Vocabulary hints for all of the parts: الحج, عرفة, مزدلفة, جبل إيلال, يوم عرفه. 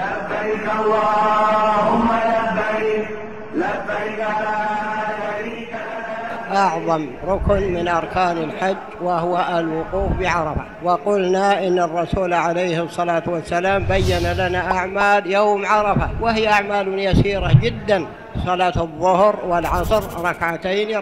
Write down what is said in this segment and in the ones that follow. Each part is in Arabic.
لبيك اللهم لبيك لبيك لا شريك لك. أعظم ركن من أركان الحج وهو الوقوف بعرفة، وقلنا إن الرسول عليه الصلاة والسلام بين لنا أعمال يوم عرفة، وهي أعمال يسيرة جدا: صلاة الظهر والعصر ركعتين،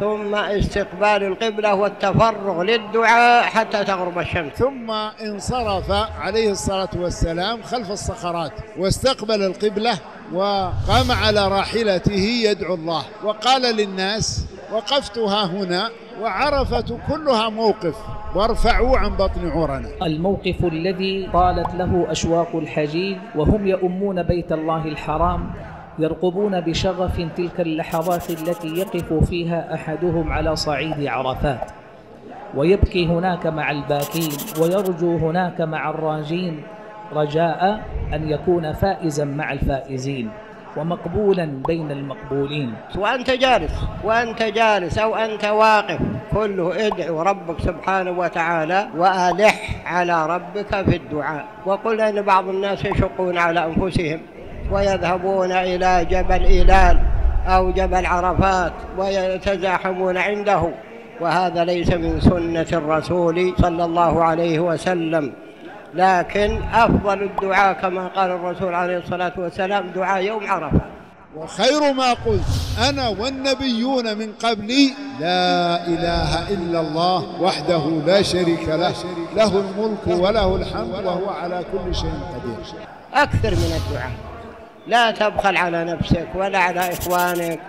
ثم استقبال القبلة والتفرغ للدعاء حتى تغرب الشمس. ثم انصرف عليه الصلاة والسلام خلف الصخرات واستقبل القبلة وقام على راحلته يدعو الله، وقال للناس: وقفتها هنا، وعرفة كلها موقف، وارفعوا عن بطن عرنا. الموقف الذي طالت له أشواق الحجيج وهم يؤمون بيت الله الحرام، يرقبون بشغف تلك اللحظات التي يقف فيها أحدهم على صعيد عرفات ويبكي هناك مع الباكين ويرجو هناك مع الراجين، رجاء أن يكون فائزا مع الفائزين ومقبولا بين المقبولين. وأنت جالس أو أنت واقف، كله ادعو ربك سبحانه وتعالى وألح على ربك في الدعاء. وقلنا أن بعض الناس يشقون على أنفسهم ويذهبون إلى جبل إيلال أو جبل عرفات ويتزاحمون عنده، وهذا ليس من سنة الرسول صلى الله عليه وسلم. لكن أفضل الدعاء كما قال الرسول عليه الصلاة والسلام دعاء يوم عرفة: وخير ما قلت أنا والنبيون من قبلي لا إله إلا الله وحده لا شريك له، له الملك وله الحمد وهو على كل شيء قدير. أكثر من الدعاء، لا تبخل على نفسك ولا على إخوانك،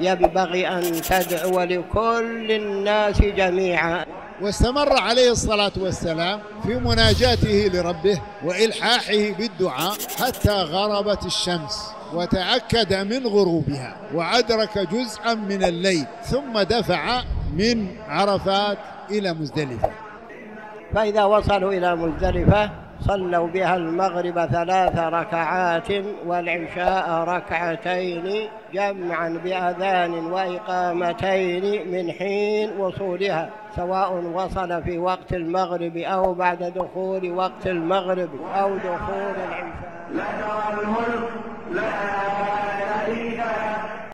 ينبغي أن تدعو لكل الناس جميعا. واستمر عليه الصلاة والسلام في مناجاته لربه وإلحاحه بالدعاء حتى غربت الشمس، وتأكد من غروبها وأدرك جزءا من الليل، ثم دفع من عرفات إلى مزدلفة. فإذا وصلوا إلى مزدلفة صلوا بها المغرب 3 ركعات والعشاء 2 ركعتين، جمعا بأذان وإقامتين من حين وصولها، سواء وصل في وقت المغرب أو بعد دخول وقت المغرب أو دخول العشاء.